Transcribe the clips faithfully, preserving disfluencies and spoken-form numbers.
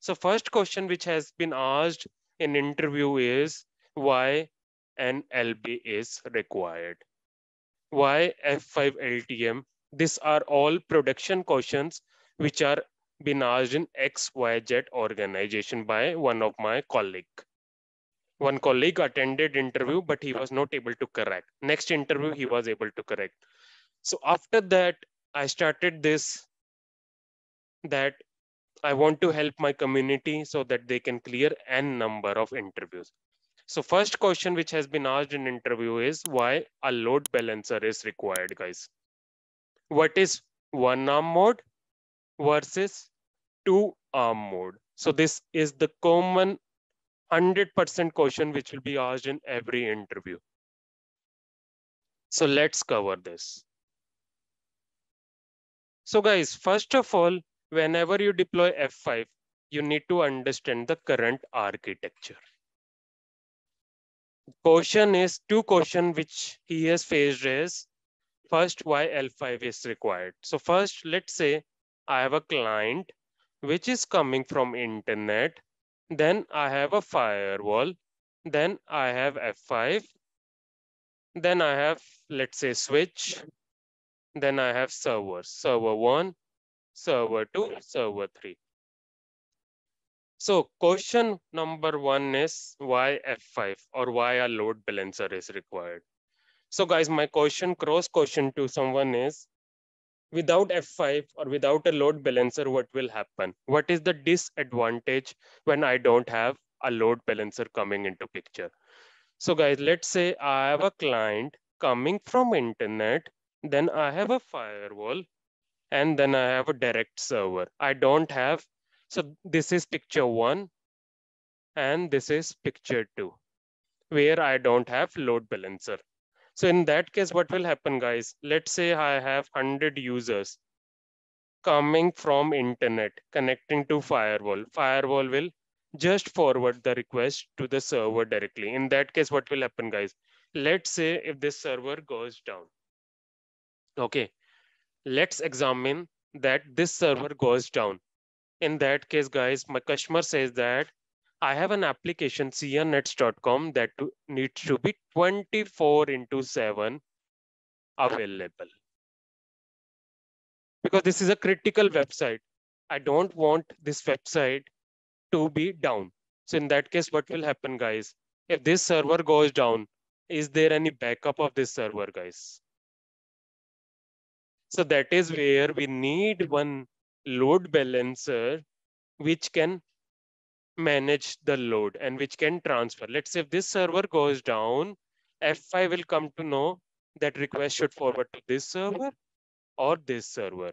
So first question which has been asked in interview is why an L B is required? Why F five L T M? These are all production questions which are been asked in X Y Z organization by one of my colleague. One colleague attended interview, but he was not able to correct. Next interview, he was able to correct. So after that, I started this, that I want to help my community so that they can clear n number of interviews. So first question which has been asked in interview is why a load balancer is required, guys. What is one arm mode versus two arm mode? So this is the common one hundred percent question which will be asked in every interview. So let's cover this. So guys, first of all, whenever you deploy F five, you need to understand the current architecture. Question is, two question which he has faced is, first, why L five is required. So first, let's say I have a client which is coming from internet, then I have a firewall, then I have F five, then I have, let's say, switch, then I have servers, server one, server two, server three. So question number one is why F five or why a load balancer is required. So guys, my question, cross question to someone is, without F five or without a load balancer, what will happen? What is the disadvantage when I don't have a load balancer coming into picture? So guys, let's say I have a client coming from internet, then I have a firewall, and then I have a direct server. I don't have, so this is picture one and this is picture two, where I don't have load balancer. So in that case, what will happen, guys? Let's say I have one hundred users coming from internet, connecting to firewall. Firewall will just forward the request to the server directly. In that case, what will happen, guys? Let's say if this server goes down, okay. Let's examine that this server goes down. In that case, guys, my customer says that I have an application sianets dot com that to, needs to be twenty-four into seven available. Because this is a critical website. I don't want this website to be down. So in that case, what will happen, guys? If this server goes down, is there any backup of this server, guys? So that is where we need one load balancer which can manage the load and which can transfer. Let's say if this server goes down, F five will come to know that request should forward to this server or this server.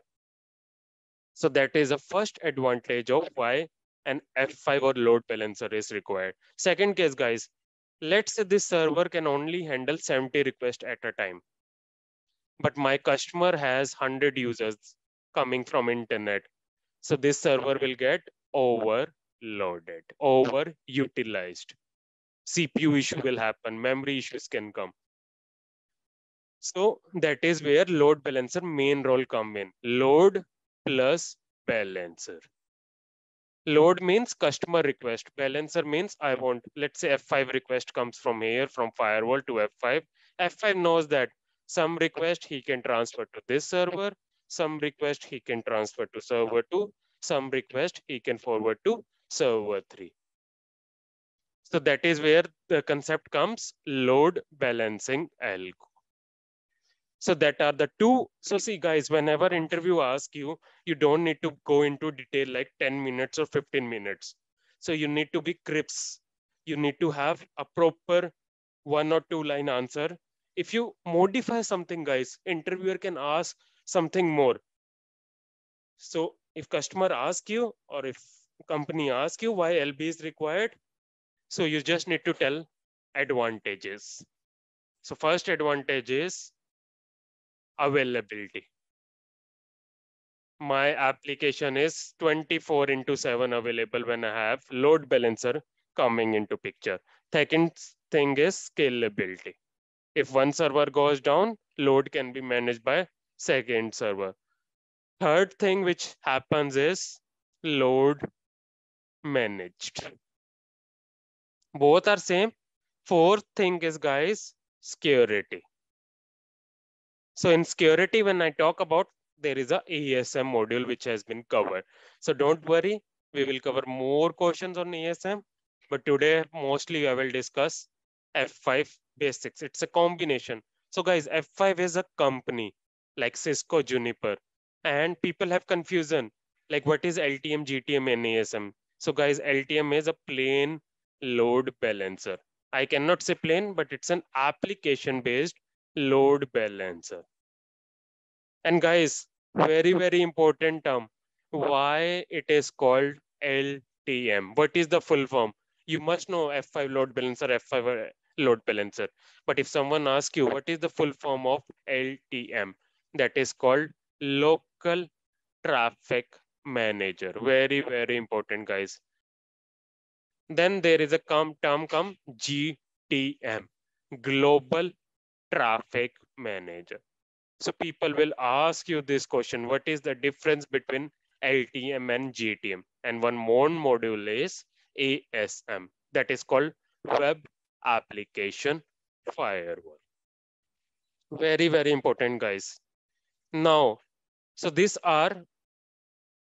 So that is the first advantage of why an F five or load balancer is required. Second case, guys, let's say this server can only handle seventy requests at a time. But my customer has one hundred users coming from internet. So this server will get overloaded, overutilized. C P U issue will happen, memory issues can come. So that is where load balancer main role comes in. Load plus balancer. Load means customer request. Balancer means I want, let's say F five request comes from here, from firewall to F five. F five knows that some request he can transfer to this server, some request he can transfer to server two, some request he can forward to server three. So that is where the concept comes, load balancing algo. So that are the two. So see guys, whenever interview asks you, you don't need to go into detail like ten minutes or fifteen minutes. So you need to be crisp. You need to have a proper one or two line answer. If you modify something, guys, interviewer can ask something more. So if customer asks you or if company asks you why L B is required, so you just need to tell advantages. So first advantage is availability. my application is twenty-four into seven available when I have load balancer coming into picture. Second thing is scalability. If one server goes down, load can be managed by second server. Third thing which happens is load managed. Both are same. Fourth thing is, guys, security. So in security, when I talk about, there is a A S M module which has been covered. So don't worry, we will cover more questions on A S M. But today, mostly I will discuss F five basics. It's a combination. So guys, F five is a company like Cisco, Juniper, and people have confusion. Like what is L T M, G T M, and A S M? So guys, L T M is a plain load balancer. I cannot say plain, but it's an application-based load balancer. And guys, very, very important term. Why it is called L T M? What is the full form? You must know F five load balancer, F five load balancer. But if someone asks you, what is the full form of L T M? That is called Local Traffic Manager. Very, very important, guys. Then there is a term come G T M, Global Traffic Manager. So people will ask you this question, what is the difference between L T M and G T M? And one more module is A S M, that is called Web Application Firewall. Very, very important, guys. Now, so these are,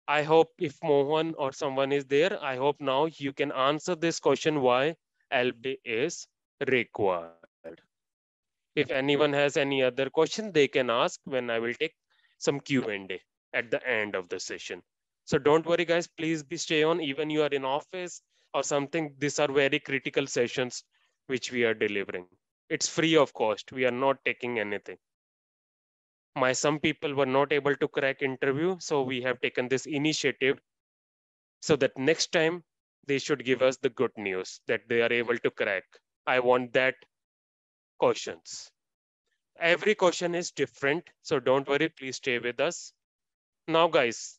I hope if Mohan or someone is there, I hope now you can answer this question, why L B is required. If anyone has any other question, they can ask when I will take some Q and A at the end of the session. So don't worry, guys, please be stay on. Even you are in office or something, these are very critical sessions which we are delivering. It's free of cost. We are not taking anything. My some people were not able to crack interview, so we have taken this initiative so that next time they should give us the good news that they are able to crack. I want that questions. Every question is different, so don't worry, please stay with us. Now, guys,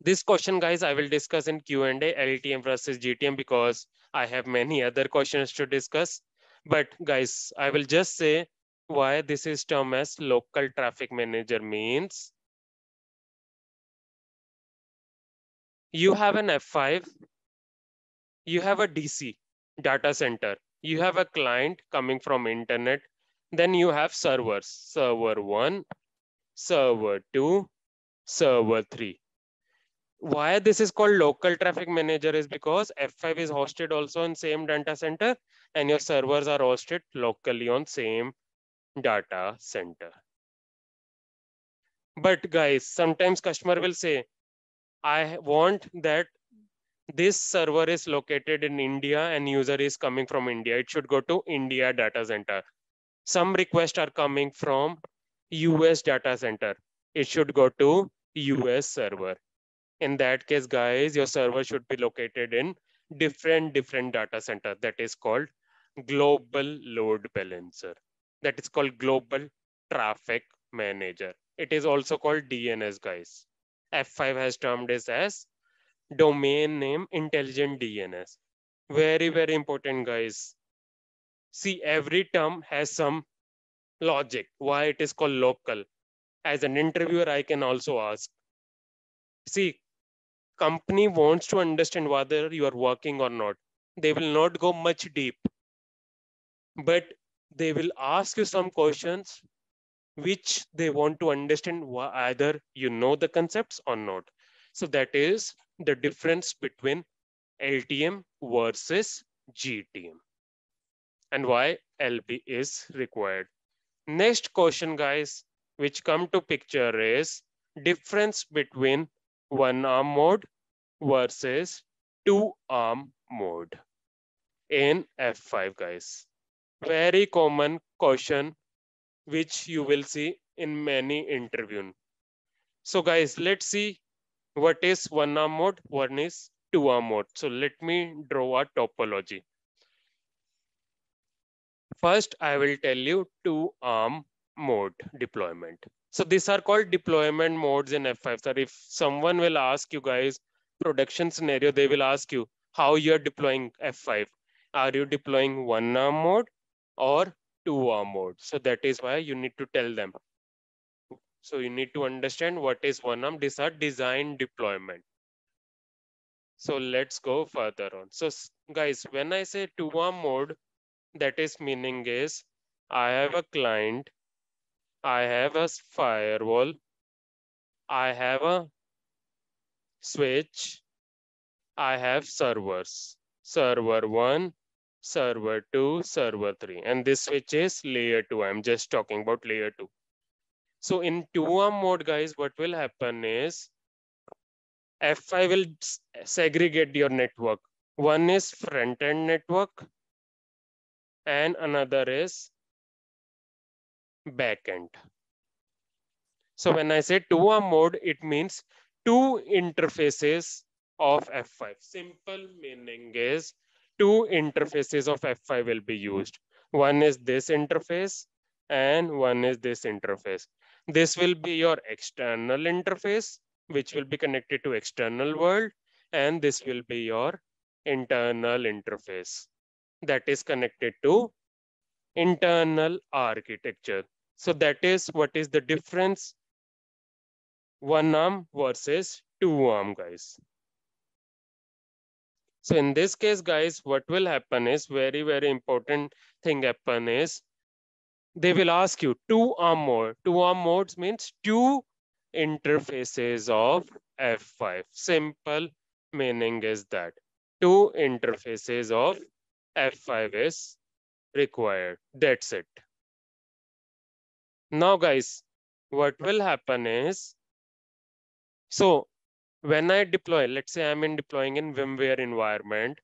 this question, guys, I will discuss in Q and A, L T M versus G T M, because I have many other questions to discuss. But guys, I will just say why this is termed as Local Traffic Manager means you have an F five, you have a D C, data center, you have a client coming from internet, then you have servers, server one, server two, server three. Why this is called Local Traffic Manager is because F five is hosted also on same data center and your servers are hosted locally on same data center. But guys, sometimes customer will say, I want that this server is located in India and user is coming from India. It should go to India data center. Some requests are coming from U S data center. It should go to U S server. In that case, guys, your server should be located in different, different data center. That is called Global Load Balancer. That is called Global Traffic Manager. It is also called D N S, guys. F five has termed this as Domain Name Intelligent D N S. Very, very important, guys. See, every term has some logic. Why it is called local? As an interviewer, I can also ask. See, company wants to understand whether you are working or not. They will not go much deep. But they will ask you some questions which they want to understand either you know the concepts or not. So that is the difference between L T M versus G T M and why L B is required. Next question, guys, which come to picture is difference between one arm mode versus two arm mode in F five, guys. Very common question, which you will see in many interviews. So guys, let's see what is one arm mode, one is two arm mode. So let me draw a topology. First, I will tell you two arm mode deployment. So these are called deployment modes in F five. Sir, if someone will ask you guys production scenario, they will ask you how you're deploying F five. Are you deploying one arm mode or two arm mode? So that is why you need to tell them. So you need to understand what is one arm. These are design deployment. So let's go further on. So guys, when I say two arm mode, that is meaning is I have a client, I have a firewall, I have a switch, I have servers, server one, server two, server three, and this switch is layer two. I'm just talking about layer two. So in two arm mode, guys, what will happen is F five will segregate your network. One is front-end network and another is back-end. So when I say two arm mode, it means two interfaces of F five. Simple meaning is two interfaces of F five will be used. One is this interface and one is this interface. This will be your external interface, which will be connected to external world, and this will be your internal interface that is connected to internal architecture. So that is what is the difference one arm versus two arm, guys. So in this case, guys, what will happen is very, very important thing happen is they will ask you two arm mode. Two arm modes means two interfaces of F five. Simple meaning is that two interfaces of F five is required. That's it. Now, guys, what will happen is, so when I deploy, let's say I'm in deploying in VMware environment.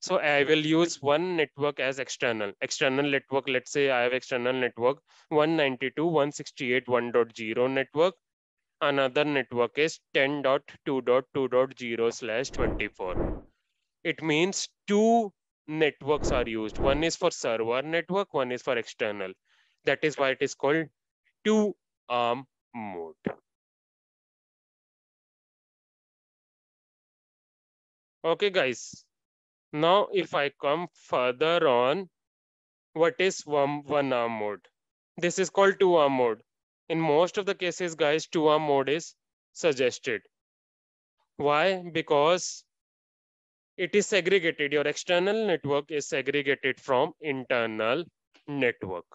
So I will use one network as external. External network, let's say I have external network one ninety-two dot one sixty-eight dot one dot zero network. Another network is ten dot two dot two dot zero slash twenty-four. It means two networks are used. One is for server network, one is for external. That is why it is called two arm mode. Okay, guys. Now, if I come further on, what is one, one arm mode? This is called two arm mode. In most of the cases, guys, two arm mode is suggested. Why? Because it is segregated. Your external network is segregated from internal network.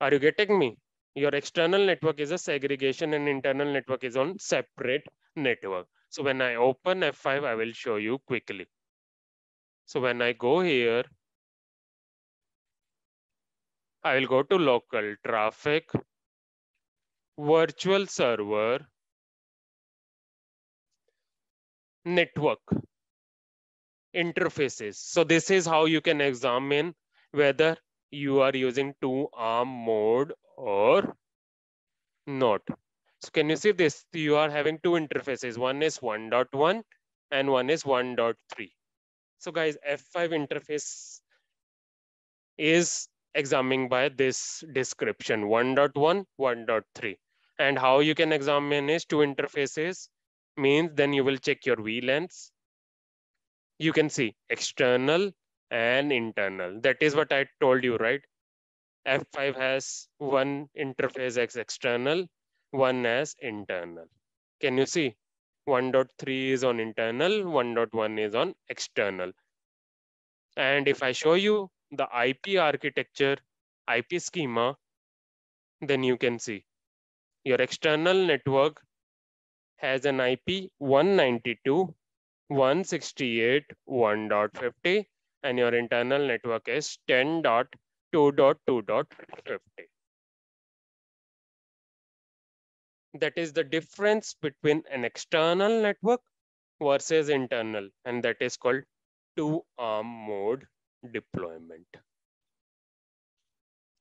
Are you getting me? Your external network is a segregation and internal network is on separate network. So when I open F five, I will show you quickly. So when I go here, I will go to local traffic, virtual server, network, interfaces. So this is how you can examine whether you are using two arm mode or not. So can you see this? You are having two interfaces. One is one dot one and one is one dot three. So guys, F five interface is examining by this description, one dot one, one dot three. And how you can examine is two interfaces means then you will check your V LANs. You can see external and internal. That is what I told you, right? F five has one interface as external, one as internal. Can you see? one dot three is on internal, one dot one is on external. And if I show you the I P architecture, I P schema, then you can see your external network has an I P one ninety-two dot one sixty-eight dot one dot fifty and your internal network is ten dot two dot two dot fifty. That is the difference between an external network versus internal, and that is called two arm mode deployment.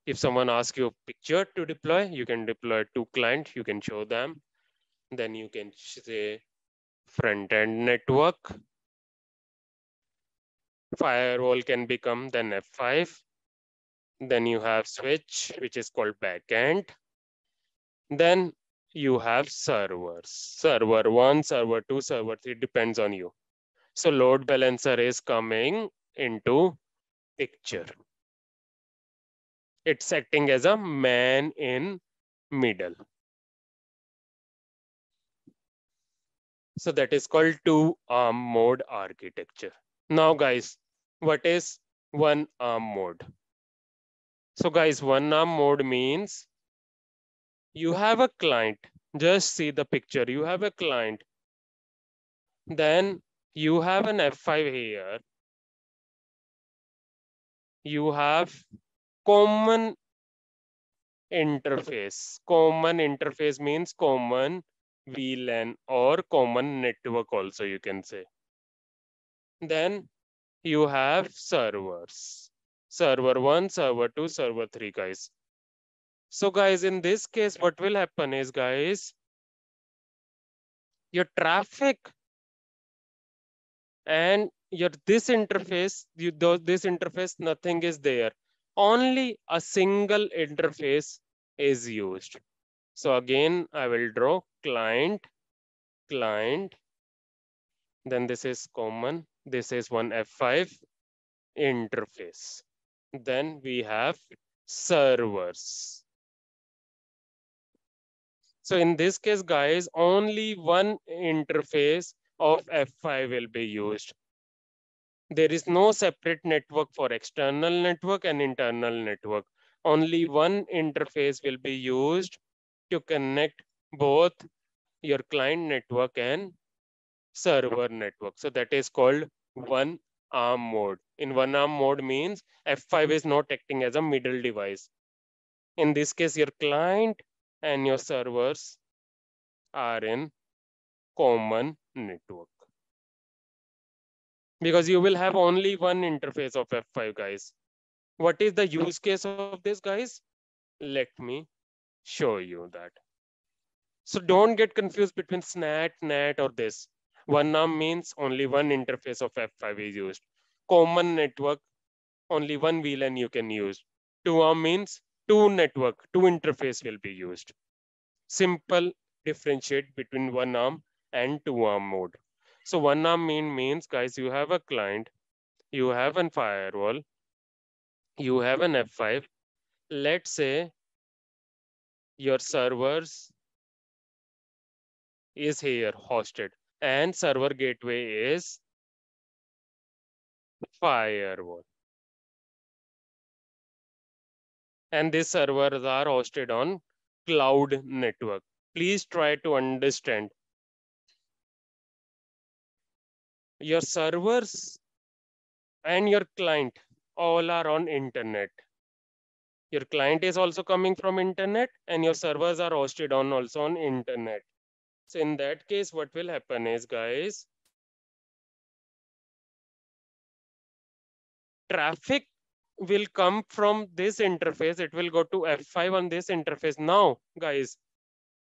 If someone asks you a picture to deploy, you can deploy to client, you can show them. Then you can say front-end network. Firewall can become then F five. Then you have switch, which is called back-end. Then you have servers, server one, server two, server three, depends on you. So load balancer is coming into picture. It's acting as a man in middle. So that is called two arm mode architecture. Now guys, what is one arm mode? So guys, one arm mode means you have a client, just see the picture. You have a client, then you have an F five here. You have common interface. Common interface means common V LAN or common network also you can say. Then you have servers. Server one, server two, server three guys. So guys, in this case, what will happen is guys, your traffic and your this interface, you, this interface, nothing is there. Only a single interface is used. So again, I will draw client, client. Then this is common. This is one F five interface. Then we have servers. So in this case, guys, only one interface of F five will be used. There is no separate network for external network and internal network. Only one interface will be used to connect both your client network and server network. So that is called one arm mode. In one arm mode means F five is not acting as a middle device. In this case, your client and your servers are in common network. Because you will have only one interface of F five, guys. What is the use case of this, guys? Let me show you that. So don't get confused between SNAT, NAT or this. One arm means only one interface of F five is used. Common network, only one V LAN you can use. Two arm means two network, two interface will be used. Simple differentiate between one arm and two arm mode. So one arm mean means guys, you have a client, you have a firewall, you have an F five. Let's say your servers is here hosted and server gateway is firewall. And these servers are hosted on cloud network. Please try to understand. Your servers and your client all are on internet. Your client is also coming from internet and your servers are hosted on also on internet. So in that case, what will happen is guys, traffic will come from this interface. It will go to F five on this interface. Now, guys,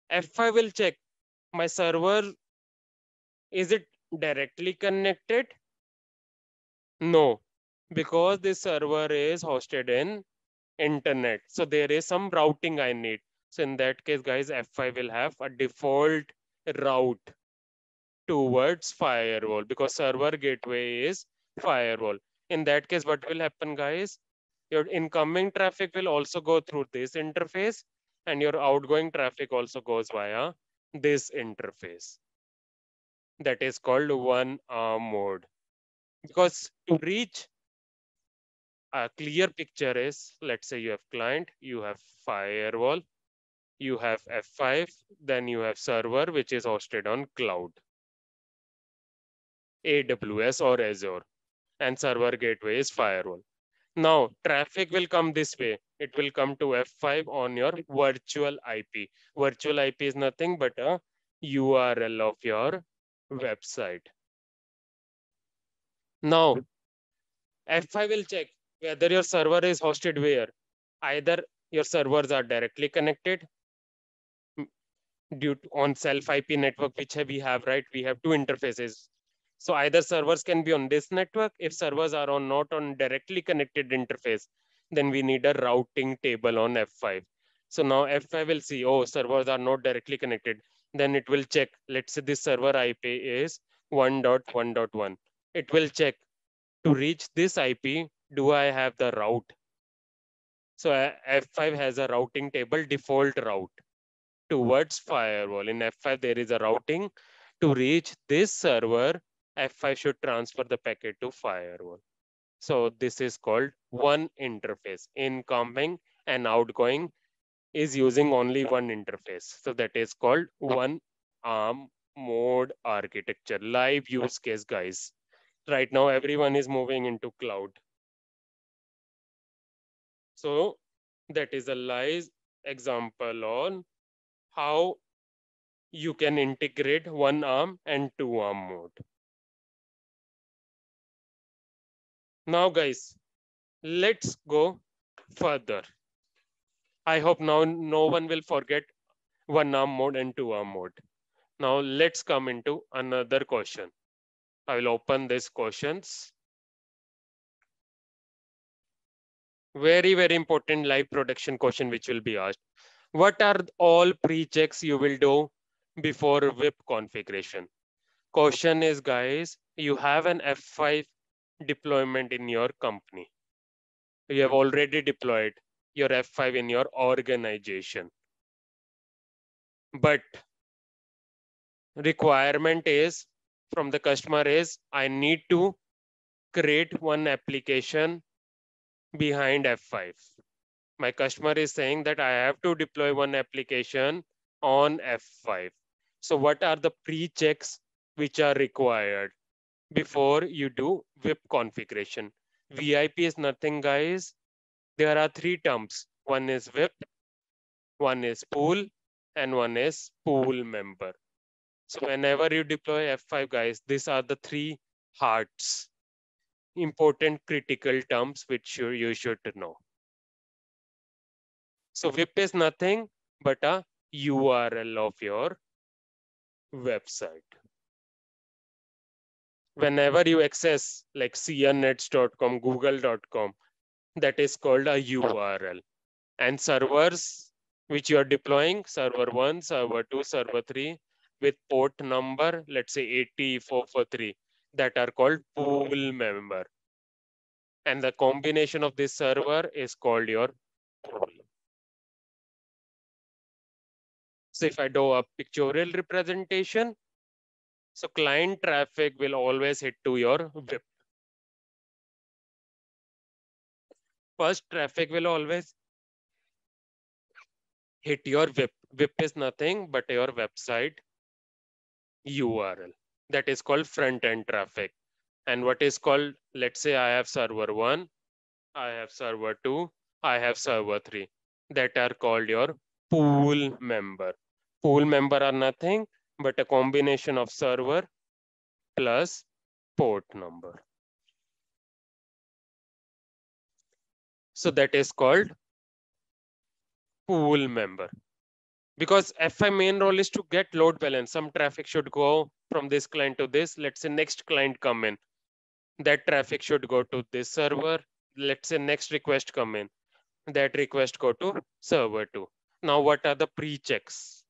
F five will check my server. Is it directly connected? No, because this server is hosted in internet. So there is some routing I need. So in that case, guys, F five will have a default route towards firewall because server gateway is firewall. In that case, what will happen, guys? Your incoming traffic will also go through this interface and your outgoing traffic also goes via this interface. That is called one arm mode. Because to reach a clear picture is, let's say you have client, you have firewall, you have F five, then you have server, which is hosted on cloud, A W S or Azure, and server gateway is firewall. Now, traffic will come this way. It will come to F five on your virtual I P. Virtual I P is nothing but a U R L of your website. Now, F five will check whether your server is hosted where. Either your servers are directly connected due to on self I P network, which we have, right? We have two interfaces. So either servers can be on this network. If servers are on not on directly connected interface, then we need a routing table on F five. So now F five will see, oh, servers are not directly connected. Then it will check, let's say this server I P is one dot one dot one. It will check, to reach this I P, do I have the route? So F five has a routing table, default route towards firewall. In F five, there is a routing. To reach this server, F five should transfer the packet to firewall. So this is called one interface. Incoming and outgoing is using only one interface. So that is called one A R M mode architecture. Live use case, guys. Right now, everyone is moving into cloud. So that is a live example on how you can integrate one A R M and two A R M mode. Now, guys, let's go further. I hope now no one will forget one A R M mode and two A R M mode. Now let's come into another question. I will open these questions. Very, very important live production question which will be asked. What are all pre-checks you will do before W I P configuration? Question is, guys, you have an F five deployment in your company. You have already deployed your F five in your organization. But requirement is from the customer is, I need to create one application behind F five. My customer is saying that I have to deploy one application on F five. So what are the pre-checks which are required before you do W I P configuration? V I P is nothing, guys. There are three terms. One is W I P, one is pool, and one is pool member. So whenever you deploy F five, guys, these are the three hearts, important critical terms which you, you should know. So W I P is nothing but a U R L of your website. Whenever you access like sianets dot com, google dot com, that is called a U R L. And servers which you are deploying, server one, server two, server three, with port number, let's say eighty four forty-three, that are called pool member. And the combination of this server is called your pool. So if I do a pictorial representation, so client traffic will always hit to your W I P. First traffic will always hit your W I P. W I P is nothing but your website U R L. That is called front-end traffic. And what is called, let's say I have server one, I have server two, I have server three. That are called your pool member. Pool member are nothing but a combination of server plus port number. So that is called pool member. Because F five main role is to get load balance. Some traffic should go from this client to this. Let's say next client come in. That traffic should go to this server. Let's say next request come in. That request go to server two. Now, what are the pre-checks?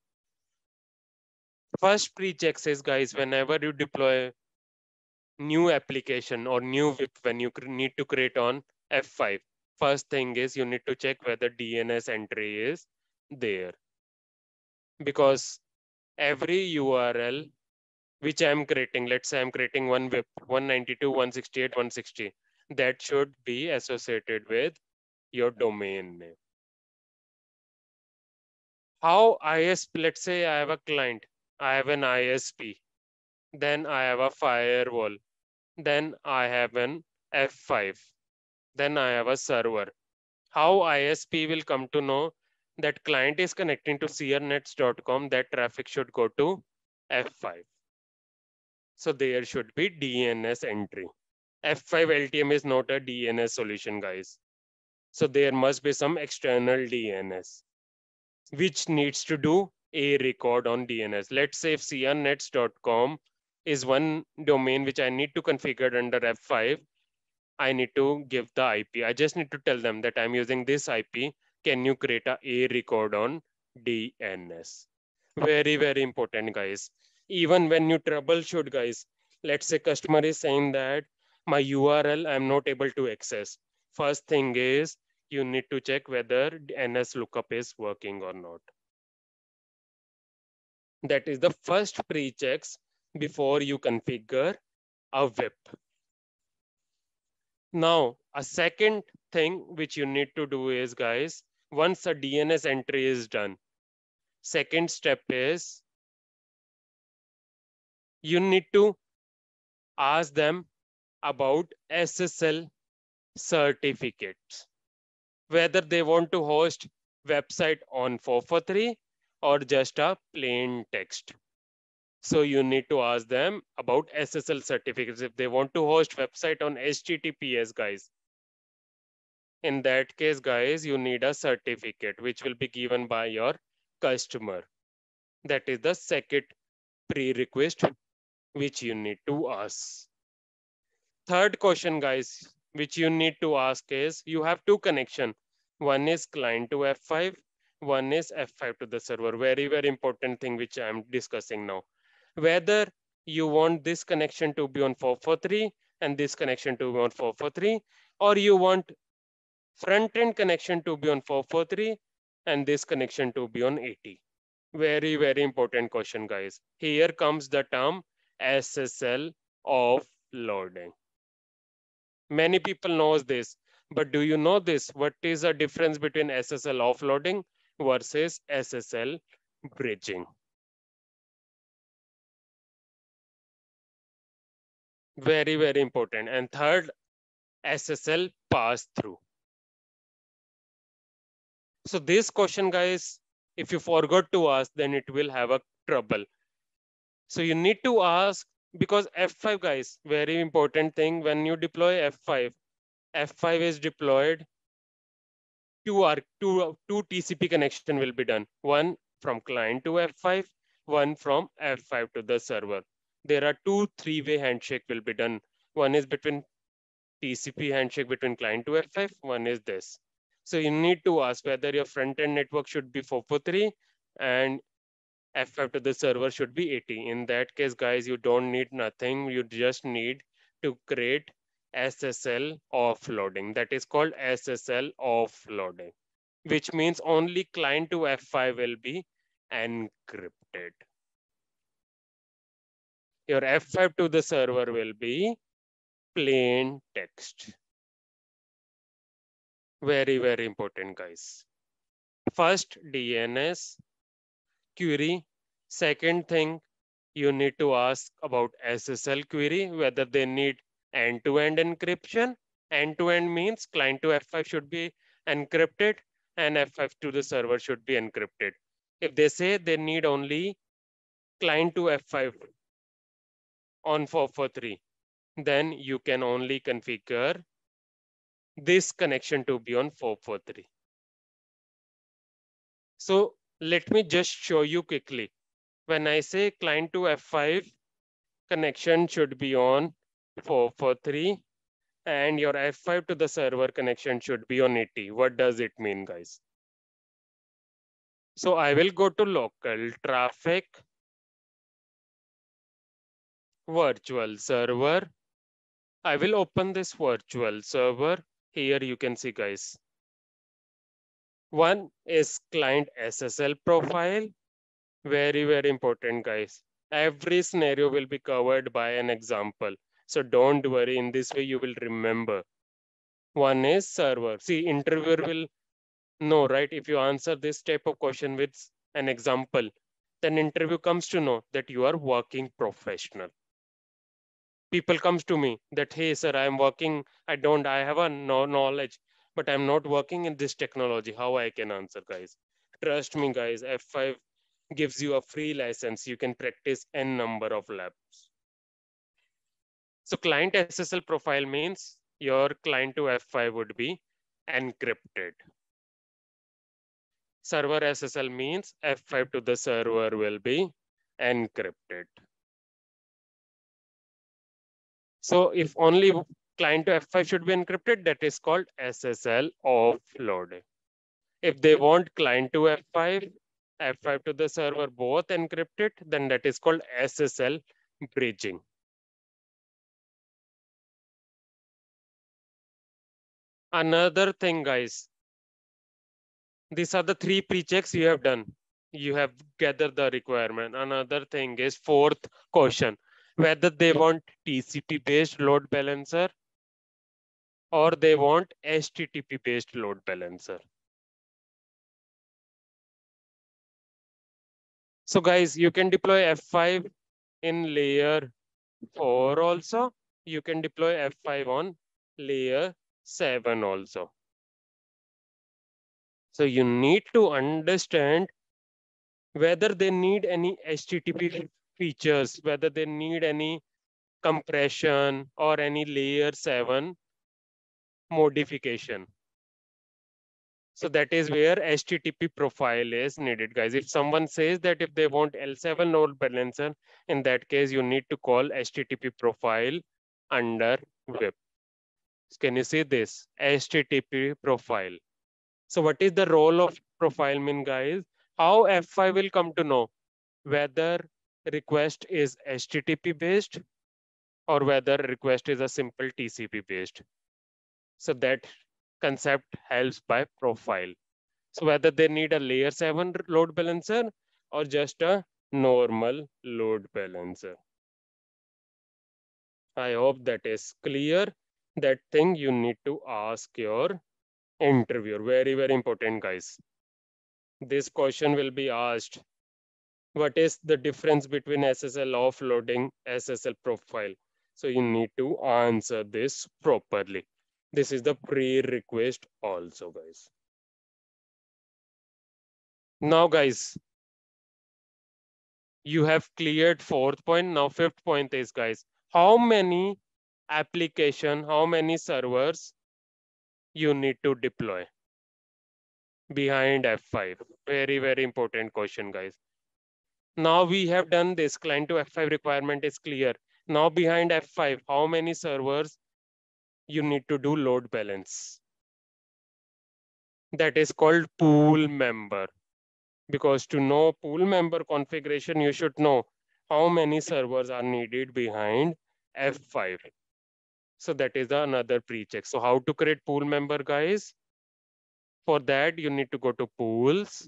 First pre-check is, guys, whenever you deploy new application or new W I P, when you need to create on F five, first thing is you need to check whether D N S entry is there. Because every U R L which I'm creating, let's say I'm creating one W I P, one ninety two dot one sixty eight dot one sixty, that should be associated with your domain name. How I S P, let's say I have a client, I have an I S P, then I have a firewall, then I have an F five, then I have a server. How I S P will come to know that client is connecting to sianets dot com, that traffic should go to F five. So there should be D N S entry. F five L T M is not a D N S solution, guys. So there must be some external D N S, which needs to do a record on D N S. Let's say if sianets dot com is one domain which I need to configure under F five, I need to give the I P. I just need to tell them that I'm using this I P. can you create a A record on D N S? Very, very important, guys. Even when you troubleshoot, guys, let's say customer is saying that my U R L, I'm not able to access. First thing is you need to check whether D N S lookup is working or not. That is the first pre-checks before you configure a W I P. Now, a second thing which you need to do is, guys, once a D N S entry is done, second step is you need to ask them about S S L certificates, whether they want to host website on four four three or just a plain text. So you need to ask them about S S L certificates. If they want to host website on H T T P S, guys, in that case, guys, you need a certificate which will be given by your customer. That is the second prerequisite which you need to ask. Third question, guys, which you need to ask is you have two connections. One is client to F five, one is F five to the server. Very, very important thing which I'm discussing now. Whether you want this connection to be on four four three and this connection to be on four four three, or you want front-end connection to be on four four three and this connection to be on eighty. Very, very important question, guys. Here comes the term S S L offloading. Many people know this, but do you know this? What is the difference between S S L offloading versus S S L bridging? Very, very important. And third, S S L pass-through. So this question, guys, if you forgot to ask, then it will have a trouble. So you need to ask, because F five, guys, very important thing, when you deploy F five, F five is deployed, two, are, two, two T C P connection will be done. One from client to F five, one from F five to the server. There are two three-way handshake will be done. One is between T C P handshake between client to F five, one is this. So you need to ask whether your front-end network should be four four three and F five to the server should be eighty. In that case, guys, you don't need nothing. You just need to create S S L offloading. That is called S S L offloading, which means only client to F five will be encrypted. Your F five to the server will be plain text. Very, very important, guys. First, D N S query. Second thing, you need to ask about S S L query, whether they need end-to-end encryption. End-to-end means client to F five should be encrypted and F five to the server should be encrypted. If they say they need only client to F five on four four three, then you can only configure this connection to be on four four three. So let me just show you quickly. When I say client to F five connection should be on four four three and your F five to the server connection should be on eighty. What does it mean, guys? So I will go to local traffic, virtual server. I will open this virtual server. Here you can see, guys. One is client S S L profile. Very, very important, guys. Every scenario will be covered by an example. So don't worry. In this way, you will remember. One is server. See, interviewer will know, right? If you answer this type of question with an example, then interview comes to know that you are working professional. People comes to me that, hey, sir, I'm working. I don't, I have a no knowledge. But I'm not working in this technology. How I can answer, guys? Trust me, guys, F five gives you a free license. You can practice n number of labs. So client S S L profile means your client to F five would be encrypted. Server S S L means F five to the server will be encrypted. So if only client to F five should be encrypted, that is called S S L offloading. If they want client to F five, F five to the server, both encrypted, then that is called S S L bridging. Another thing, guys, these are the three pre-checks you have done. You have gathered the requirement. Another thing is fourth question, whether they want T C P based load balancer or they want H T T P based load balancer. So guys, you can deploy F five in layer four also. You can deploy F five on layer seven also. So you need to understand whether they need any H T T P features, whether they need any compression or any layer seven modification. So that is where H T T P profile is needed, guys. If someone says that if they want L seven load balancer, in that case, you need to call H T T P profile under V I P. Can you see this? H T T P profile. So what is the role of profile mean, guys? How F five will come to know whether request is H T T P based or whether request is a simple T C P based. So that concept helps by profile. So whether they need a layer seven load balancer or just a normal load balancer. I hope that is clear. That thing you need to ask your interviewer. Very, very important, guys. This question will be asked. What is the difference between S S L offloading, S S L profile? So you need to answer this properly. This is the prerequisite also, guys. Now, guys, you have cleared fourth point. Now, fifth point is, guys, how many application, how many servers you need to deploy behind F five? Very, very important question, guys. Now we have done this. Client to F five requirement is clear. Now behind F five, how many servers you need to do load balance? That is called pool member. Because to know pool member configuration, you should know how many servers are needed behind F five. So that is another pre-check. So how to create pool member, guys? For that, you need to go to pools.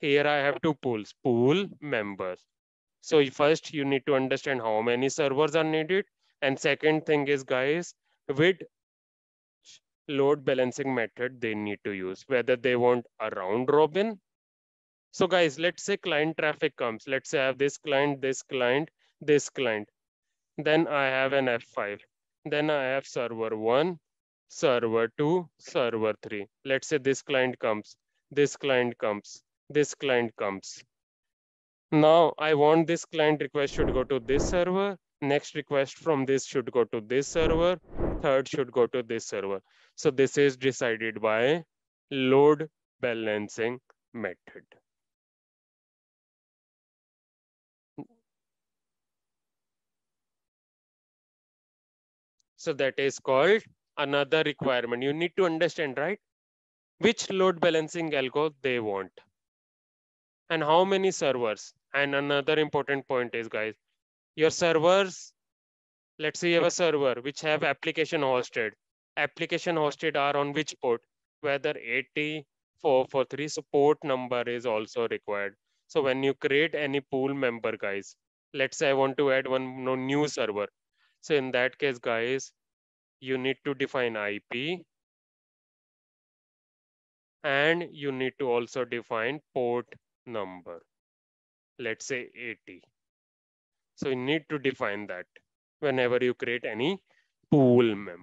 Here I have two pools, pool members. So first you need to understand how many servers are needed. And second thing is, guys, with load balancing method they need to use, whether they want a round robin. So guys, let's say client traffic comes. Let's say I have this client, this client, this client. Then I have an F five. Then I have server one, server two, server three. Let's say this client comes, this client comes, this client comes. Now I want this client request should go to this server. Next request from this should go to this server. Third should go to this server. So this is decided by load balancing method. So that is called another requirement. You need to understand, right? Which load balancing algo they want and how many servers. And another important point is, guys, your servers, let's say you have a server which have application hosted. Application hosted are on which port? Whether eighty, four forty-three, so port number is also required. So when you create any pool member, guys, let's say I want to add one new server. So in that case, guys, you need to define I P and you need to also define port number, let's say eighty. So you need to define that whenever you create any pool member.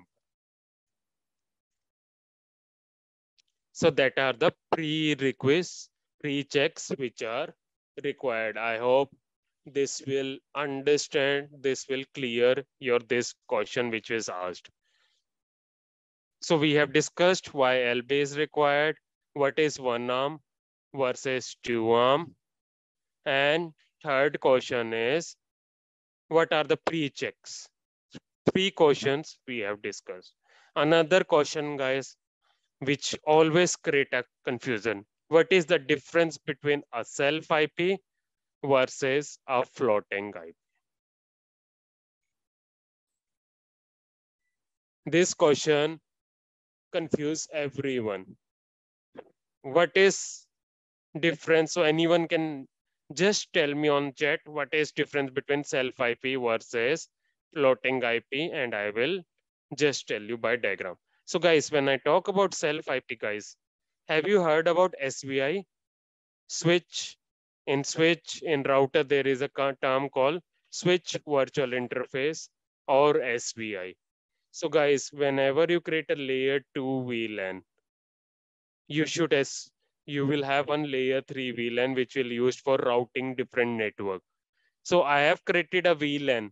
So that are the prerequisites, pre-checks which are required. I hope this will understand, this will clear your this question which was asked. So we have discussed why L B is required, what is one arm versus two arm. And third question is, what are the pre-checks? Three questions we have discussed. Another question, guys, which always create a confusion. What is the difference between a self I P versus a floating I P? This question confuses everyone. What is difference? So anyone can just tell me on chat what is difference between self I P versus floating I P, and I will just tell you by diagram. So guys, when I talk about self I P, guys, have you heard about S V I? Switch. In switch, in router, there is a term called switch virtual interface or S V I. So guys, whenever you create a layer two V LAN, you should as you will have one layer three V LAN, which will used for routing different network. So I have created a V LAN.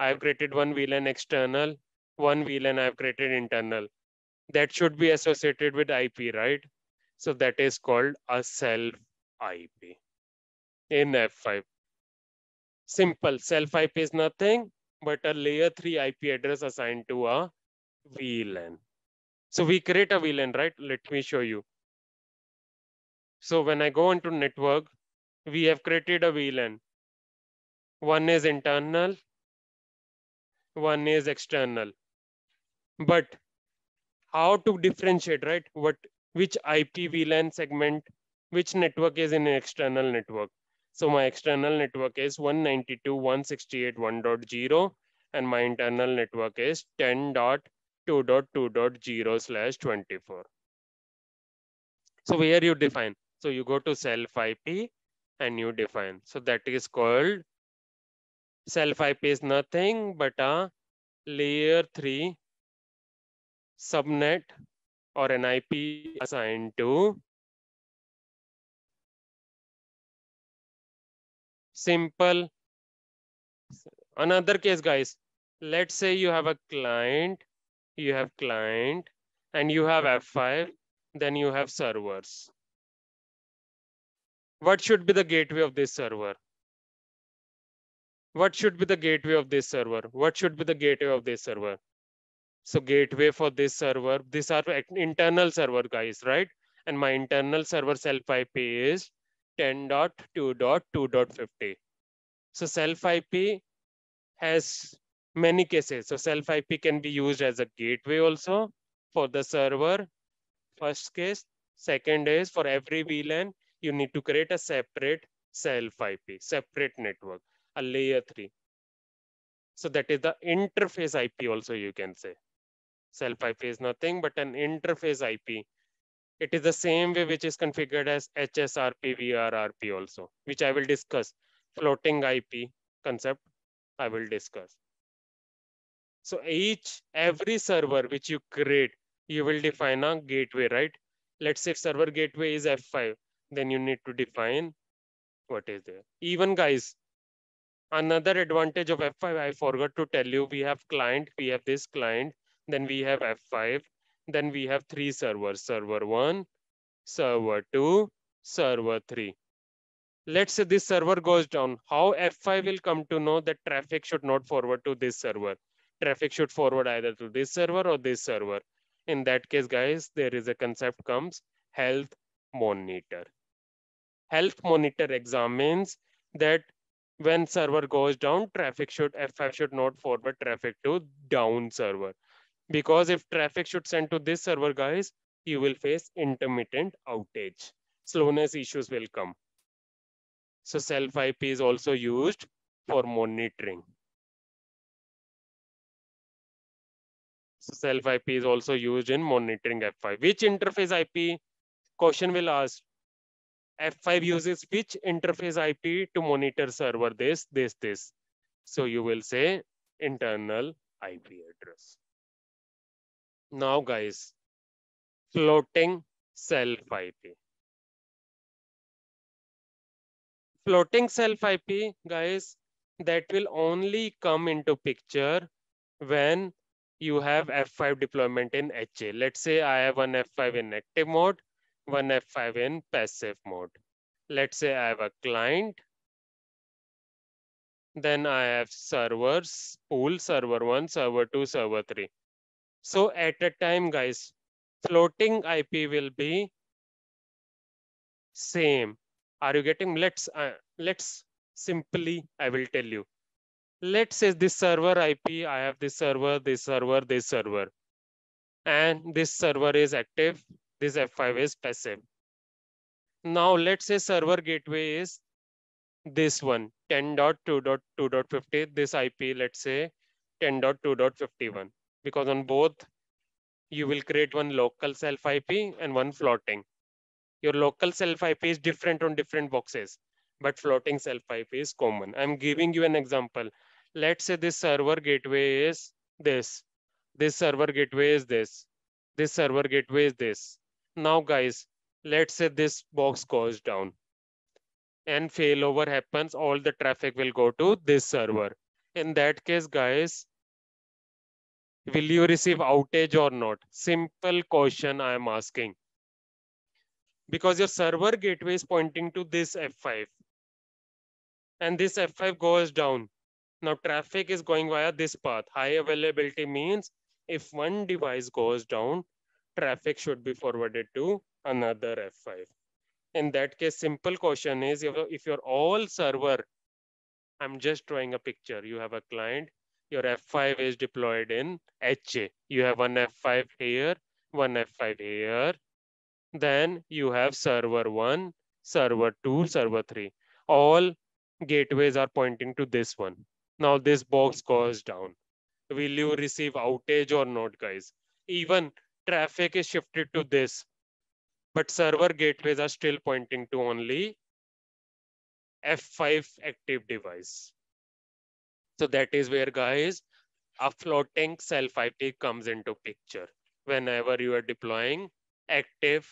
I have created one V LAN external, one V LAN I have created internal. That should be associated with I P, right? So that is called a self I P in F five. Simple, self I P is nothing but a layer three I P address assigned to a V LAN. So we create a V LAN, right? Let me show you. So when I go into network, we have created a V LAN. One is internal, one is external. But how to differentiate, right? What, which I P V LAN segment, which network is in an external network? So my external network is one ninety-two dot one sixty-eight dot one dot zero, and my internal network is ten dot two dot two dot zero slash twenty-four. So here you define. So you go to self I P and you define. So that is called self I P is nothing but a layer three subnet or an I P assigned to simple. Another case, guys, let's say you have a client, you have client and you have F five, then you have servers. What should be the gateway of this server? What should be the gateway of this server? What should be the gateway of this server? So gateway for this server, these are internal server, guys, right? And my internal server self I P is ten dot two dot two dot fifty. So self I P has many cases. So self I P can be used as a gateway also for the server. First case. Second is for every V LAN, you need to create a separate self I P, separate network, a layer three. So that is the interface I P also, you can say. Self I P is nothing but an interface I P. It is the same way which is configured as H S R P, V R R P also, which I will discuss. Floating I P concept, I will discuss. So each, every server which you create, you will define a gateway, right? Let's say server gateway is F five, then you need to define what is there. Even guys, another advantage of F five, I forgot to tell you, we have client, we have this client, then we have F five. Then we have three servers, server one, server two, server three. Let's say this server goes down. How F five will come to know that traffic should not forward to this server? Traffic should forward either to this server or this server. In that case, guys, there is a concept comes health monitor. Health monitor examines that when server goes down, traffic should, F five should not forward traffic to down server. Because if traffic should send to this server, guys, you will face intermittent outage. Slowness issues will come. So self I P is also used for monitoring. So self I P is also used in monitoring F five. Which interface I P? Question will ask. F five uses which interface I P to monitor server this, this, this. So you will say internal I P address. Now, guys, floating self I P. Floating self I P, guys, that will only come into picture when you have F five deployment in H A. Let's say I have one F five in active mode, one F five in passive mode. Let's say I have a client. Then I have servers, pool, server one, server two, server three. So at a time, guys, floating I P will be same. Are you getting? Let's uh, let's simply I will tell you. Let's say this server I P. I have this server, this server, this server, and this server is active. This F five is passive. Now let's say server gateway is this one, ten dot two dot two dot fifty. This I P, let's say ten dot two dot fifty-one, because on both you will create one local self I P and one floating. Your local self I P is different on different boxes, but floating self I P is common. I'm giving you an example. Let's say this server gateway is this. This server gateway is this. This server gateway is this. Now guys, let's say this box goes down and failover happens. All the traffic will go to this server. In that case, guys, will you receive outage or not? Simple question I am asking. Because your server gateway is pointing to this F five. And this F five goes down. Now traffic is going via this path. High availability means if one device goes down, traffic should be forwarded to another F five. In that case, simple question is, if your all server, I'm just drawing a picture. You have a client, your F five is deployed in H A. You have one F five here, one F five here. Then you have server one, server two, server three. All gateways are pointing to this one. Now this box goes down. Will you receive outage or not, guys? Even traffic is shifted to this, but server gateways are still pointing to only F five active device. So that is where, guys, a floating self I P comes into picture whenever you are deploying active,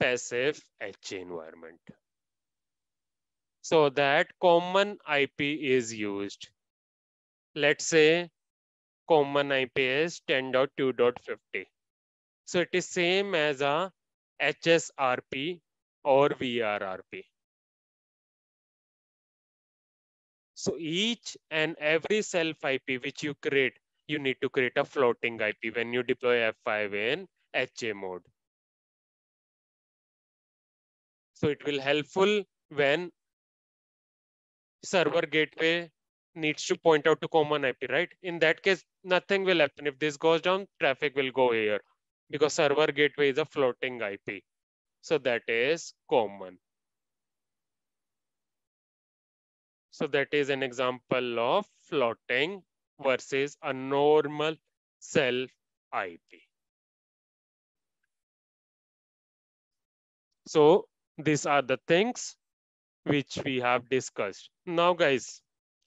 passive H A environment. So that common I P is used. Let's say common I P is ten dot two dot fifty. So it is same as a H S R P or V R R P. So each and every self I P which you create, you need to create a floating I P when you deploy F five in H A mode. So it will helpful when server gateway needs to point out to common I P, right? In that case, nothing will happen. If this goes down, traffic will go here because server gateway is a floating I P. So that is common. So that is an example of floating versus a normal self I P. So these are the things which we have discussed. Now, guys,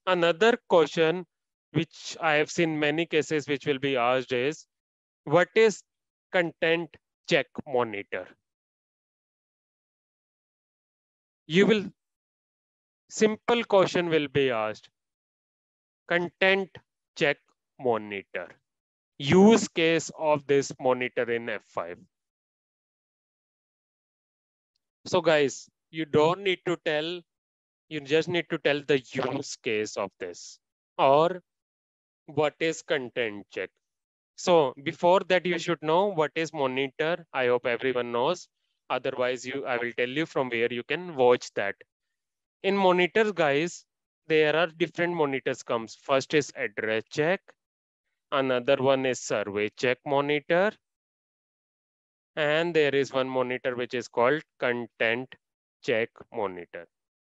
another question which I have seen many cases which will be asked is, what is content check monitor? You will, simple question will be asked. Content check monitor. Use case of this monitor in F five. So guys, you don't need to tell, you just need to tell the use case of this or what is content check. So before that, you should know what is monitor. I hope everyone knows. Otherwise, you, I will tell you from where you can watch that. In monitors, guys, there are different monitors comes. First is address check. Another one is survey check monitor. And there is one monitor which is called content check monitor.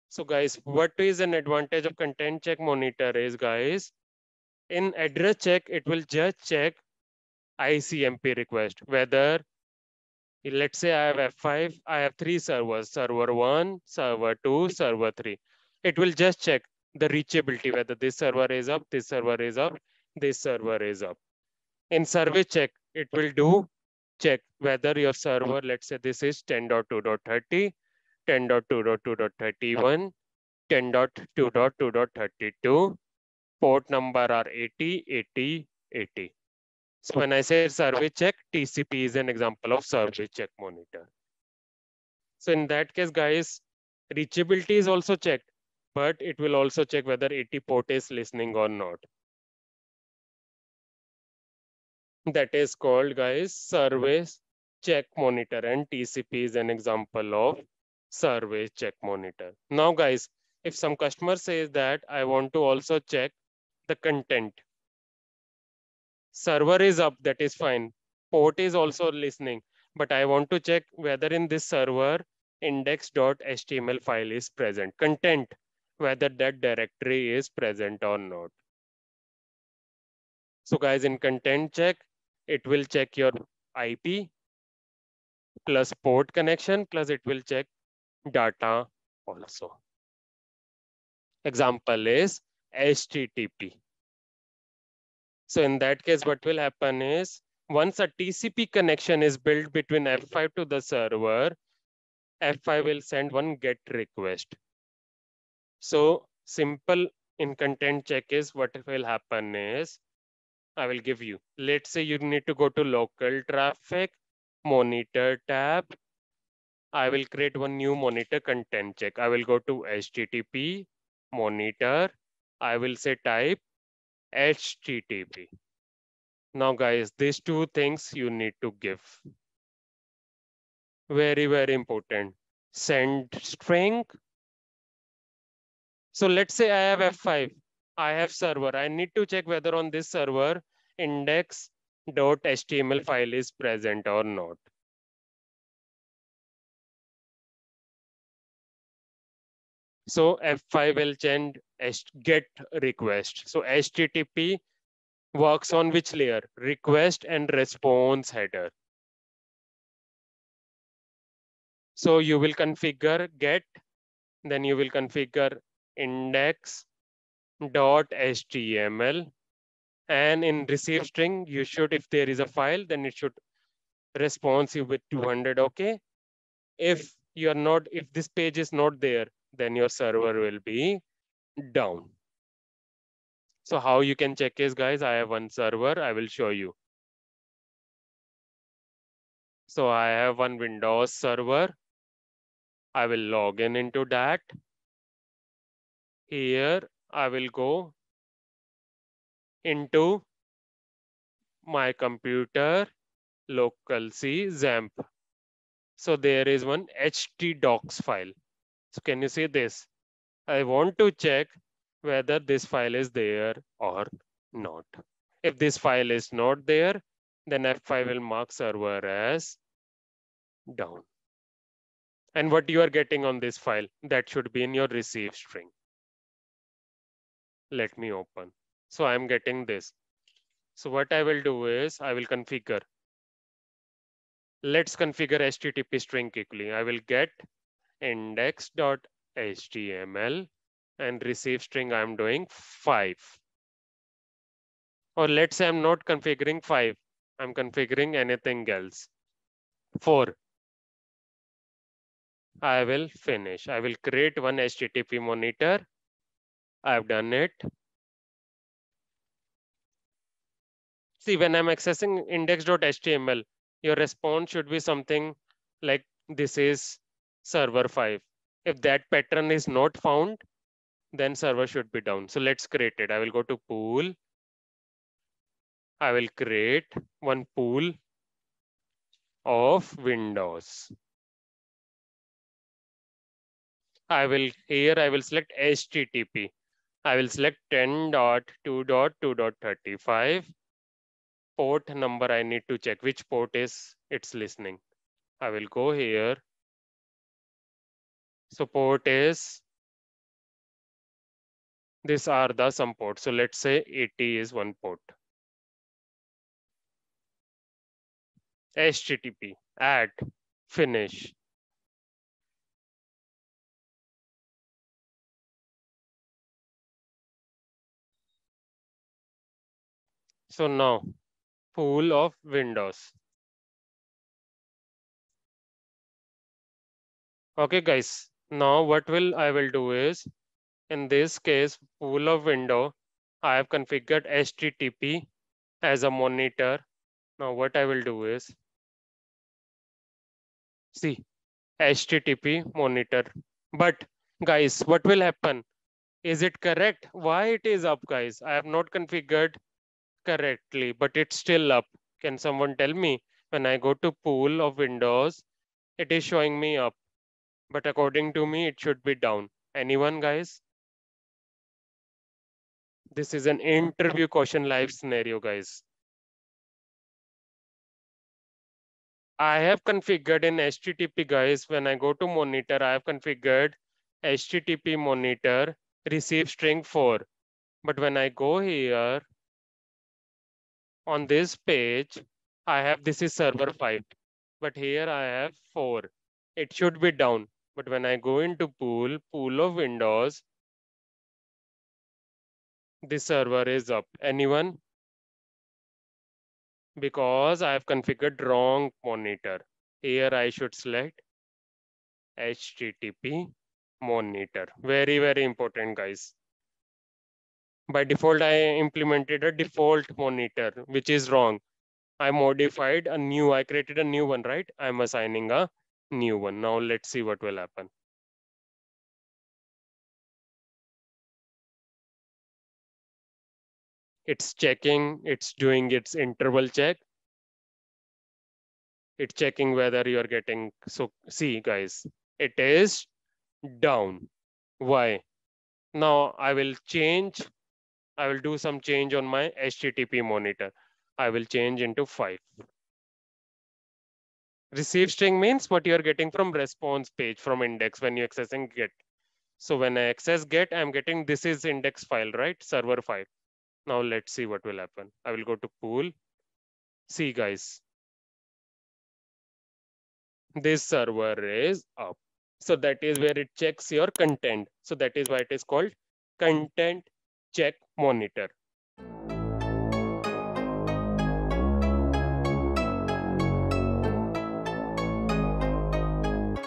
So guys, what is an advantage of content check monitor is, guys, in address check, it will just check I C M P request. Whether, let's say I have F five, I have three servers, server one, server two, server three. It will just check the reachability, whether this server is up, this server is up, this server is up. In survey check, it will do check whether your server, let's say this is ten dot two dot thirty, ten dot two dot two dot thirty-one, ten dot two dot two dot thirty-two, port number are eighty, eighty, eighty. So when I say survey check, T C P is an example of survey check monitor. So in that case, guys, reachability is also checked, but it will also check whether eighty port is listening or not. That is called, guys, survey check monitor, and T C P is an example of service check monitor. Now guys, if some customer says that I want to also check the content, server is up, that is fine. Port is also listening, but I want to check whether in this server index dot H T M L file is present, content, whether that directory is present or not. So guys, in content check, it will check your I P plus port connection, plus it will check data also. Example is H T T P. So in that case, what will happen is, once a T C P connection is built between F five to the server, F five will send one GET request. So simple in content check is what will happen is, I will give you, let's say you need to go to local traffic, monitor tab. I will create one new monitor content check. I will go to H T T P monitor. I will say type H T T P. Now guys, these two things you need to give. Very, very important. Send string. So let's say I have F five. I have server. I need to check whether on this server index dot H T M L file is present or not. So F five will send GET request. So H T T P works on which layer? Request and response header. So you will configure GET, then you will configure index dot H T M L, and in receive string, you should, if there is a file, then it should response you with two hundred, okay? If you're not, if this page is not there, then your server will be down. So how you can check is, guys, I have one server, I will show you. So I have one Windows server. I will log in into that. Here I will go into my computer, local C, XAMPP. So there is one htdocs file. So can you see this? I want to check whether this file is there or not. If this file is not there, then F five will mark server as down. And what you are getting on this file, that should be in your receive string. Let me open. So I'm getting this. So what I will do is I will configure. Let's configure H T T P string quickly. I will get index dot H T M L and receive string I'm doing five. Or let's say I'm not configuring five. I'm configuring anything else. Four. I will finish. I will create one H T T P monitor. I've done it. See, when I'm accessing index dot H T M L, your response should be something like this is server five. If that pattern is not found, then server should be down. So let's create it. I will go to pool. I will create one pool of Windows. I will, here I will select H T T P. I will select ten dot two dot two dot thirty-five. Port number I need to check which port is it's listening. I will go here. So port is, these are the some ports. So let's say eighty is one port. H T T P, add, finish. So now, pool of Windows. Okay guys, now what will I will do is, in this case, pool of window, I have configured H T T P as a monitor. Now what I will do is, see, H T T P monitor. But guys, what will happen? Is it correct? Why it is up, guys? I have not configured correctly, but it's still up. Can someone tell me when I go to pool of windows, it is showing me up, but according to me, it should be down. Anyone, guys? This is an interview question live scenario, guys. I have configured in H T T P, guys, when I go to monitor, I have configured H T T P monitor receive string four. But when I go here on this page, I have this is server five, but here I have four. It should be down. But when I go into pool, pool of windows, this server is up. Anyone? Because I have configured wrong monitor. Here I should select H T T P monitor. Very, very important, guys. By default, I implemented a default monitor, which is wrong. I modified a new, I created a new one, right? I'm assigning a new one. Now let's see what will happen. It's checking, it's doing its interval check. It's checking whether you're getting, so see guys, it is down. Why? Now I will change, I will do some change on my H T T P monitor. I will change into five. Receive string means what you're getting from response page, from index when you're accessing get. So when I access get, I'm getting this is index file, right? Server five. Now let's see what will happen. I will go to pool. See guys, this server is up. So that is where it checks your content. So that is why it is called content check monitor.